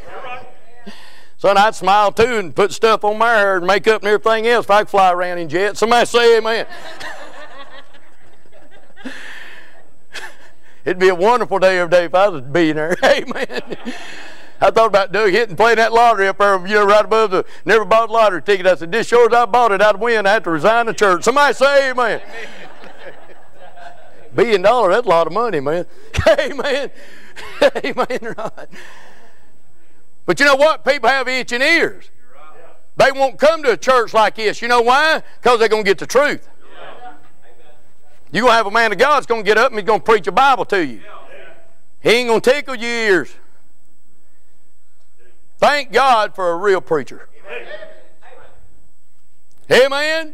Son, I'd smile too and put stuff on my hair and makeup and everything else if I could fly around in jets. Somebody say amen. It'd be a wonderful day every day if I was a billionaire. Amen. I thought about Doug hitting, playing that lottery up there, you know, right above the, never bought a lottery ticket. I said, this sure as I bought it, I'd win. I'd have to resign the church. Somebody say amen. Amen. $1 billion, that's a lot of money, man. Amen. Amen, right. But you know what? People have itching ears. They won't come to a church like this. You know why? Because they're going to get the truth. You're going to have a man of God that's going to get up and he's going to preach a Bible to you. He ain't going to tickle your ears. Thank God for a real preacher. Amen?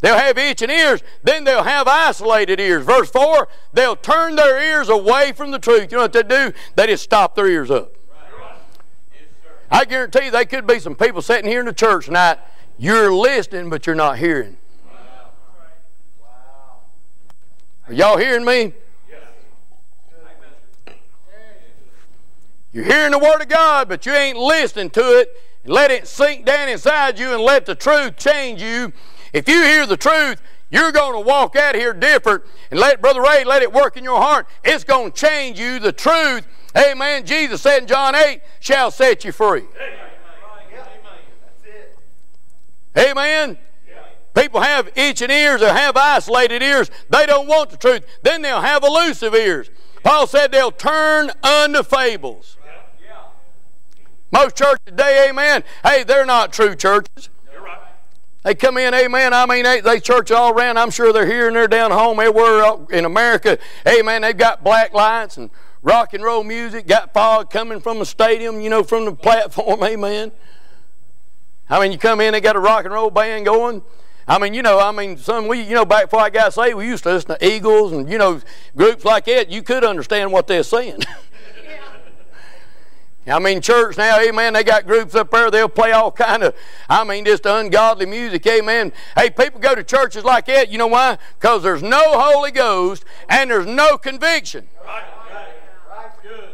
They'll have itching ears. Then they'll have isolated ears. Verse 4, they'll turn their ears away from the truth. You know what they do? They just stop their ears up. I guarantee you there could be some people sitting here in the church tonight. You're listening, but you're not hearing. Are y'all hearing me? You're hearing the Word of God, but you ain't listening to it. Let it sink down inside you and let the truth change you. If you hear the truth, you're going to walk out here different. And let Brother Ray, let it work in your heart. It's going to change you, the truth. Amen. Jesus said in John 8, shall set you free. Amen. Amen. People have itching ears. They have isolated ears. They don't want the truth. Then they'll have elusive ears. Paul said they'll turn unto fables. Most churches today, amen, hey, they're not true churches. They come in, amen, I mean, they church all around. I'm sure they're here and they're down home everywhere in America. Amen, they've got black lights and rock and roll music, got fog coming from the stadium, you know, from the platform, amen. I mean, you come in, they got a rock and roll band going. I mean, you know, you know, back before I got saved, we used to listen to Eagles and, you know, groups like that. You could understand what they're saying. I mean, church now, amen, they got groups up there, they'll play all kind of, I mean, just ungodly music, amen. Hey, people go to churches like that, you know why? Because there's no Holy Ghost and there's no conviction.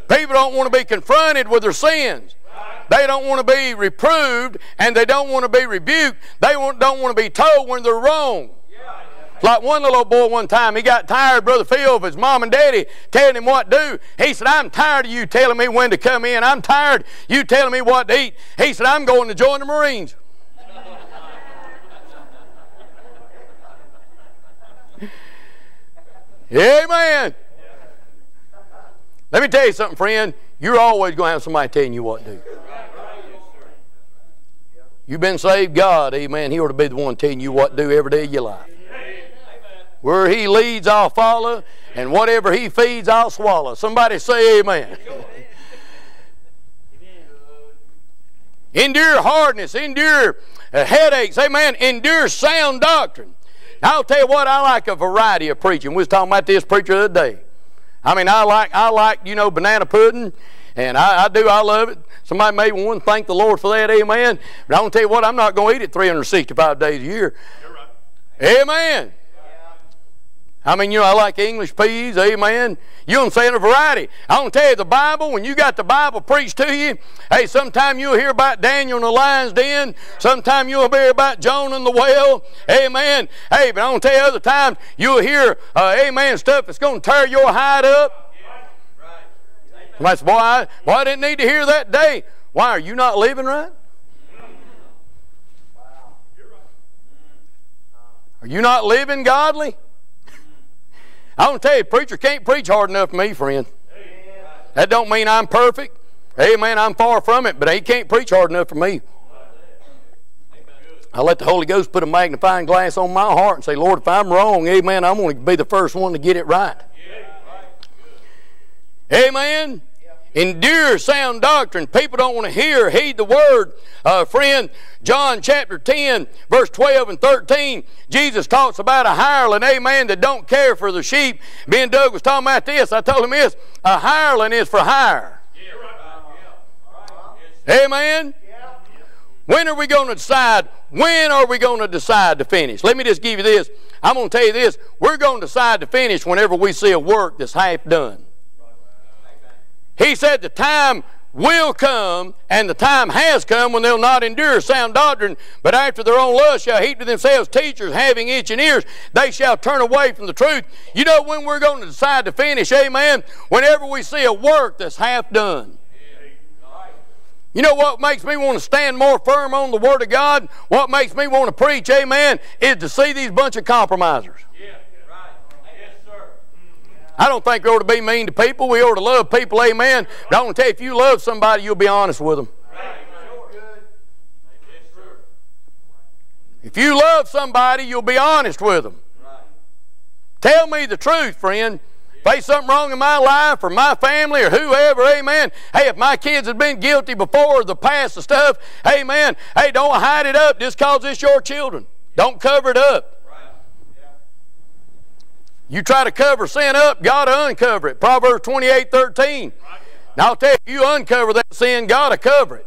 People don't want to be confronted with their sins. They don't want to be reproved and they don't want to be rebuked. They don't want to be told when they're wrong. Like one little boy one time, he got tired, Brother Phil, of his mom and daddy telling him what to do. He said, I'm tired of you telling me when to come in. I'm tired of you telling me what to eat. He said, I'm going to join the Marines. Amen. Let me tell you something, friend. You're always going to have somebody telling you what to do. You've been saved, God, amen. He ought to be the one telling you what to do every day of your life. Where He leads, I'll follow, and whatever He feeds, I'll swallow. Somebody say amen. Endure hardness, endure headaches, amen. Endure sound doctrine. Now, I'll tell you what, I like a variety of preaching. We was talking about this preacher the other day. I mean, I like, you know, banana pudding, and I love it. Somebody may want to thank the Lord for that, amen. But I'm going to tell you what, I'm not going to eat it 365 days a year. You're right. Amen. I mean, you know, I like English peas, amen. You know what I'm saying? A variety. I'm going to tell you, the Bible, when you got the Bible preached to you, hey, sometime you'll hear about Daniel in the lion's den. Sometime you'll hear about Jonah in the well, amen. Hey, but I'm going to tell you other times, you'll hear, amen, stuff that's going to tear your hide up. That's why I didn't need to hear that day. Why, are you not living right? Are you not living godly? I'm going to tell you, preacher can't preach hard enough for me, friend. Amen. That don't mean I'm perfect. Amen, I'm far from it, but he can't preach hard enough for me. I let the Holy Ghost put a magnifying glass on my heart and say, Lord, if I'm wrong, amen, I'm going to be the first one to get it right. Yeah. Amen. Yeah. Endure sound doctrine. People don't want to hear, heed the word. Friend, John chapter 10, verse 12 and 13, Jesus talks about a hireling, amen, that don't care for the sheep. Me and Doug was talking about this. I told him this, a hireling is for hire. Yeah, right. Amen? Yeah. When are we going to decide? When are we going to decide to finish? Let me just give you this. I'm going to tell you this. We're going to decide to finish whenever we see a work that's half done. He said the time will come, and the time has come, when they'll not endure sound doctrine, but after their own lust shall heap to themselves teachers having itching ears. They shall turn away from the truth. You know when we're going to decide to finish, amen? Whenever we see a work that's half done. You know what makes me want to stand more firm on the Word of God? What makes me want to preach, amen, is to see these bunch of compromisers. I don't think we ought to be mean to people. We ought to love people, amen. But I want to tell you, if you love somebody, you'll be honest with them. If you love somebody, you'll be honest with them. Tell me the truth, friend. If there's something wrong in my life or my family or whoever, amen, hey, if my kids have been guilty before the past and stuff, amen, hey, don't hide it up just because it's your children. Don't cover it up. You try to cover sin up, God will uncover it. Proverbs 28:13. Now I'll tell you, if you uncover that sin, God will cover it.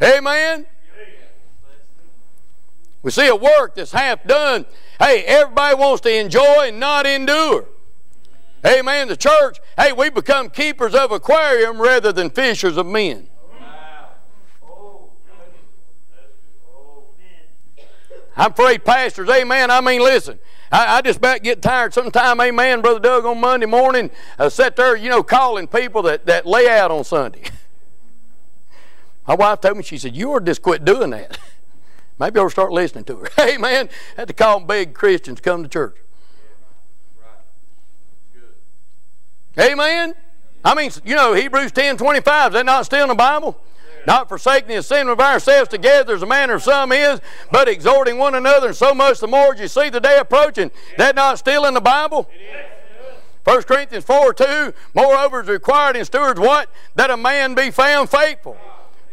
Yeah. Amen? Yeah. We see a work that's half done. Hey, everybody wants to enjoy and not endure. Amen? The church, hey, we become keepers of aquarium rather than fishers of men. I'm afraid pastors, amen, I mean, listen, I just about get tired sometime, amen, Brother Doug, on Monday morning, sat there, you know, calling people that lay out on Sunday. My wife told me, she said, you ought to just quit doing that. Maybe I ought to start listening to her. Amen. I had to call big Christians to come to church. Yeah, right. Good. Amen. I mean, you know, Hebrews 10:25, is that not still in the Bible? Not forsaking the assembling of ourselves together, as the manner of some is, but exhorting one another, and so much the more as you see the day approaching. Is that not still in the Bible? 1 Corinthians 4:2, moreover is required in stewards what? That a man be found faithful.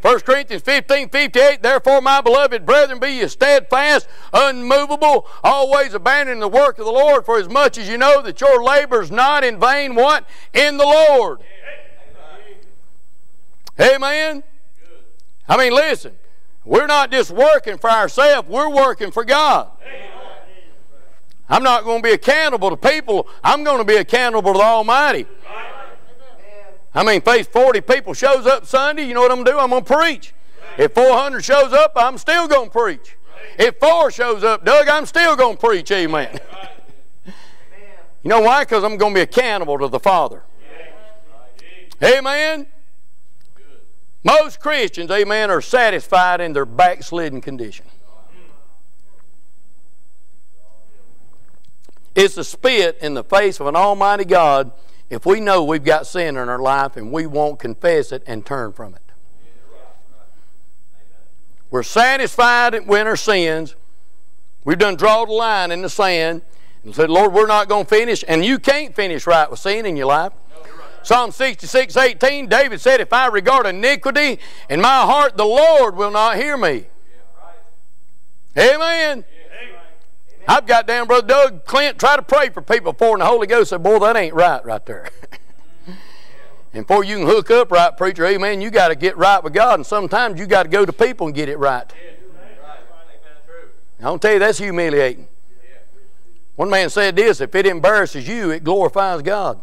1 Corinthians 15:58, therefore, my beloved brethren, be ye steadfast, unmovable, always abandoning the work of the Lord, for as much as you know that your labor is not in vain, what? In the Lord. Amen? I mean, listen, we're not just working for ourselves, we're working for God. I'm not going to be accountable to people, I'm going to be accountable to the Almighty. I mean, if 40 people shows up Sunday, you know what I'm going to do? I'm going to preach. If 400 shows up, I'm still going to preach. If 4 shows up, Doug, I'm still going to preach, amen. You know why? Because I'm going to be accountable to the Father. Amen? Most Christians, amen, are satisfied in their backslidden condition. It's a spit in the face of an almighty God if we know we've got sin in our life and we won't confess it and turn from it. We're satisfied in our sins. We've done draw the line in the sand and said, Lord, we're not going to finish. And you can't finish right with sin in your life. Psalm 66:18, David said, if I regard iniquity in my heart, the Lord will not hear me. Yeah, right. Amen. Yeah, right. I've got down, Brother Doug, Clint, try to pray for people before the Holy Ghost said, boy, that ain't right there. Yeah. And before you can hook up right, preacher, amen, you got to get right with God. And sometimes you got to go to people and get it right. Yeah, right. I'm going to tell you, that's humiliating. Yeah. One man said this, if it embarrasses you, it glorifies God.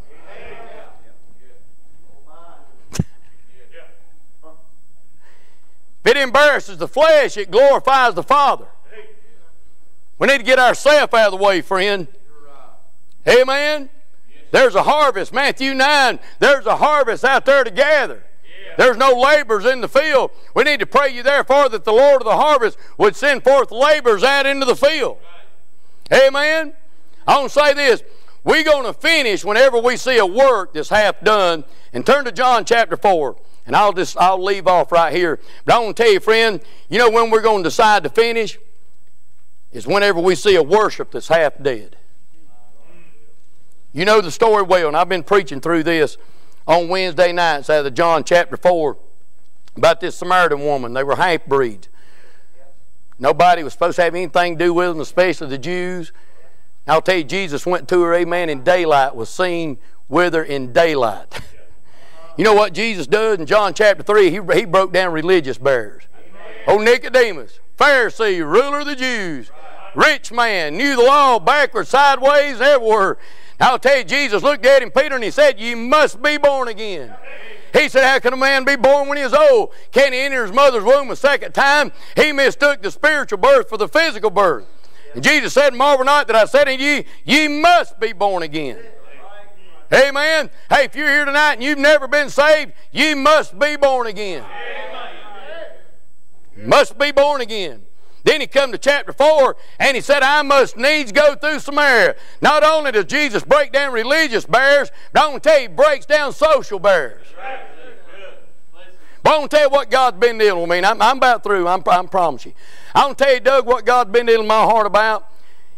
If it embarrasses the flesh, it glorifies the Father. We need to get ourselves out of the way, friend. Amen? There's a harvest. Matthew 9, there's a harvest out there to gather. There's no laborers in the field. We need to pray you, therefore, that the Lord of the harvest would send forth laborers out into the field. Amen? I want to say this. We're going to finish whenever we see a work that's half done. And turn to John chapter 4. And I'll leave off right here. But I want to tell you, friend, you know when we're going to decide to finish? Is whenever we see a worship that's half dead. You know the story well, and I've been preaching through this on Wednesday nights out of John chapter 4 about this Samaritan woman. They were half-breeds. Nobody was supposed to have anything to do with them, especially the Jews. And I'll tell you, Jesus went to her, amen, in daylight, was seen with her in daylight. You know what Jesus did in John chapter 3? He broke down religious barriers. Amen. Oh, Nicodemus, Pharisee, ruler of the Jews, rich man, knew the law backwards, sideways, everywhere. I'll tell you, Jesus looked at him, Peter, and he said, "You must be born again." He said, "How can a man be born when he is old? Can he enter his mother's womb a second time?" He mistook the spiritual birth for the physical birth. And Jesus said, "Marvel not that I said unto you, ye must be born again." Amen. Hey, if you're here tonight and you've never been saved, you must be born again. Amen. Must be born again. Then he come to chapter 4 and he said, "I must needs go through Samaria." Not only does Jesus break down religious barriers, but I'm going to tell you, he breaks down social barriers. But I'm going to tell you what God's been dealing with me. And I'm about through. I promise you. I'm going to tell you, Doug, what God's been dealing with my heart about.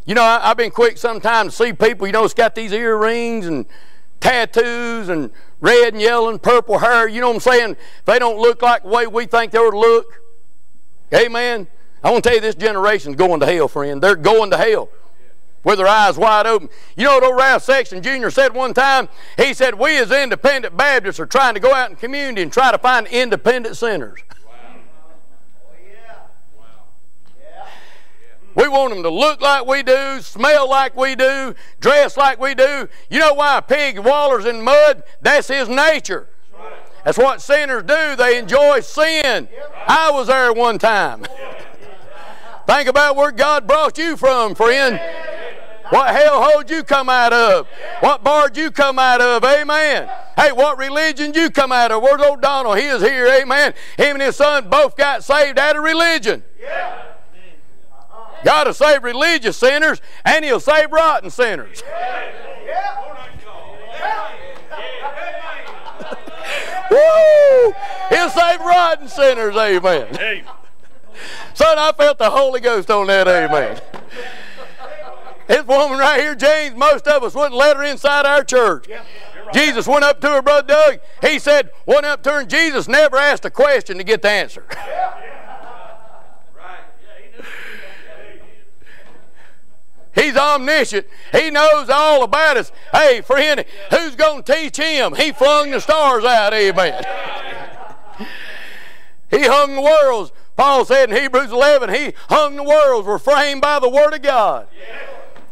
You know, I've been quick sometimes to see people, you know, it's got these earrings and tattoos and red and yellow and purple hair, you know what I'm saying? If they don't look like the way we think they ought to look, amen? I want to tell you, this generation's going to hell, friend. They're going to hell with their eyes wide open. You know what old Ralph Sexton Jr. said one time? He said, "We as independent Baptists are trying to go out in the community and try to find independent sinners." We want them to look like we do, smell like we do, dress like we do. You know why a pig wallers in mud? That's his nature. That's what sinners do. They enjoy sin. I was there one time. Think about where God brought you from, friend. What hellhole you come out of? What bar you come out of? Amen. Hey, what religion you come out of? Where's old Donald? He is here. Amen. Him and his son both got saved out of religion. God will save religious sinners, and He'll save rotten sinners. Woo! He'll save rotten sinners, amen. Son, I felt the Holy Ghost on that, amen. This woman right here, James, most of us wouldn't let her inside our church. Jesus went up to her, Brother Doug. He said, went up to her, and Jesus never asked a question to get the answer. He's omniscient. He knows all about us. Hey, friend, who's going to teach him? He flung the stars out, amen. He hung the worlds. Paul said in Hebrews 11, he hung the worlds, were framed by the Word of God.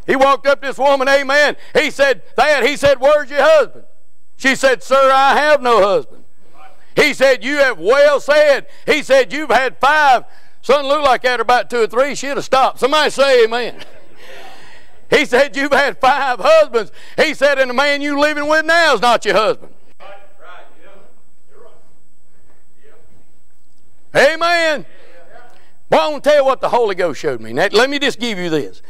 He walked up to this woman, amen. He said, where's your husband? She said, "Sir, I have no husband." He said, "You have well said." He said, "You've had 5. Something looked like that, about 2 or 3. She'd have stopped. Somebody say amen. He said, "You've had 5 husbands." He said, "And the man you're living with now is not your husband." Right, right, yeah. You're right. Yeah. Amen. Yeah. Well, I want to tell you what the Holy Ghost showed me. Now, let me just give you this.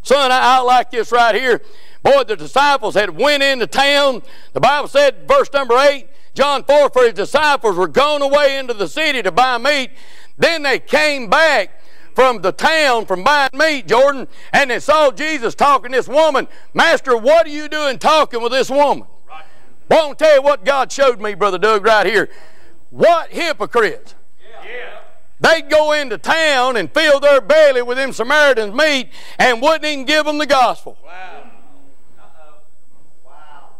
Son, I like this right here. Boy, the disciples had went into town. The Bible said, verse number 8, John 4, "For his disciples were gone away into the city to buy meat. Then they came back from the town from buying meat," Jordan, "and they saw Jesus talking to this woman." Master, what are you doing talking with this woman? Right. Well, I'm going to tell you what God showed me, Brother Doug, right here. What hypocrites. Yeah. They'd go into town and fill their belly with them Samaritans' meat and wouldn't even give them the gospel. Wow. Uh-oh. Wow.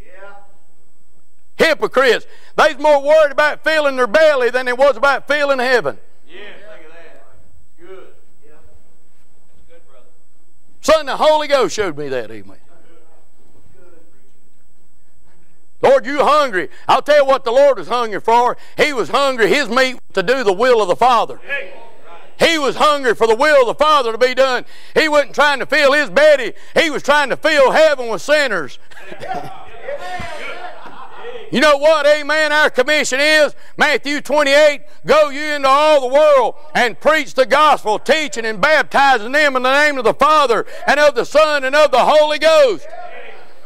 Yeah. Hypocrites. They's more worried about filling their belly than they was about filling heaven. Yeah. Son, the Holy Ghost showed me that, amen. Lord, you hungry. I'll tell you what the Lord was hungry for. He was hungry. His meat was to do the will of the Father. He was hungry for the will of the Father to be done. He wasn't trying to fill his belly. He was trying to fill heaven with sinners. You know what, amen, our commission is? Matthew 28, "Go you into all the world and preach the gospel, teaching and baptizing them in the name of the Father and of the Son and of the Holy Ghost."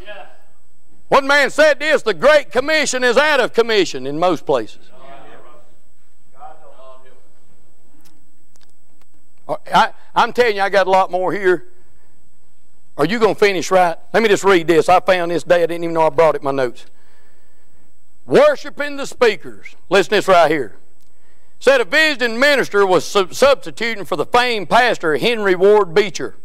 Yeah. One man said this, the Great Commission is out of commission in most places. I'm telling you, I got a lot more here. Are you going to finish right? Let me just read this. I found this day. I didn't even know I brought it in my notes. Worshiping the speakers. Listen to this right here. Said a visiting minister was substituting for the famed pastor Henry Ward Beecher.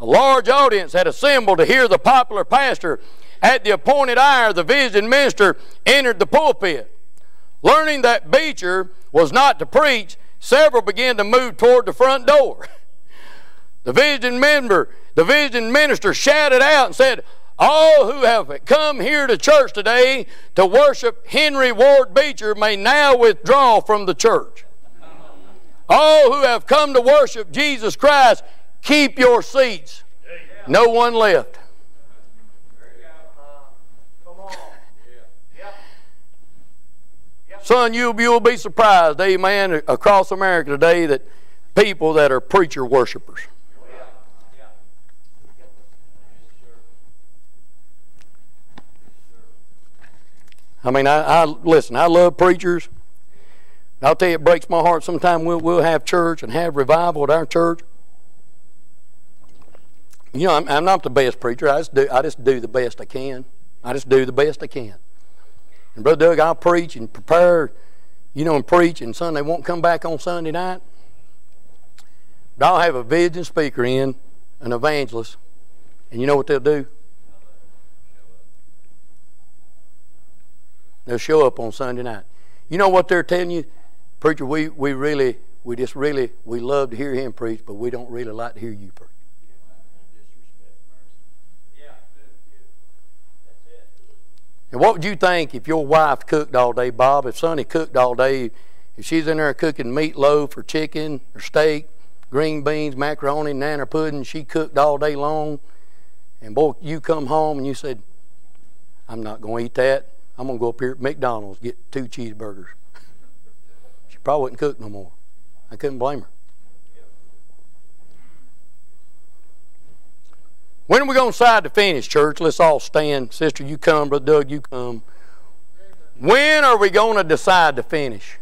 A large audience had assembled to hear the popular pastor. At the appointed hour, the visiting minister entered the pulpit. Learning that Beecher was not to preach, several began to move toward the front door. The visiting minister shouted out and said, "All who have come here to church today to worship Henry Ward Beecher may now withdraw from the church. All who have come to worship Jesus Christ, keep your seats." No one left. Son, you'll be surprised, amen, across America today that people that are preacher worshipers. I mean, listen, I love preachers. I'll tell you, it breaks my heart. Sometimes we'll have church and have revival at our church. You know, I'm not the best preacher. I just do the best I can. I just do the best I can. And Brother Doug, I'll preach and prepare, you know, and preach, and Sunday won't come back on Sunday night. But I'll have a visiting speaker in, an evangelist, and you know what they'll do? They'll show up on Sunday night. You know what they're telling you? Preacher, we love to hear him preach, but we don't really like to hear you preach. And what would you think if your wife cooked all day, Bob? If Sonny cooked all day, if she's in there cooking meatloaf or chicken or steak, green beans, macaroni, nanner pudding, she cooked all day long, and boy, you come home and you said, "I'm not going to eat that. I'm going to go up here at McDonald's, get 2 cheeseburgers." She probably wouldn't cook no more. I couldn't blame her. When are we going to decide to finish, church? Let's all stand. Sister, you come. Brother Doug, you come. When are we going to decide to finish?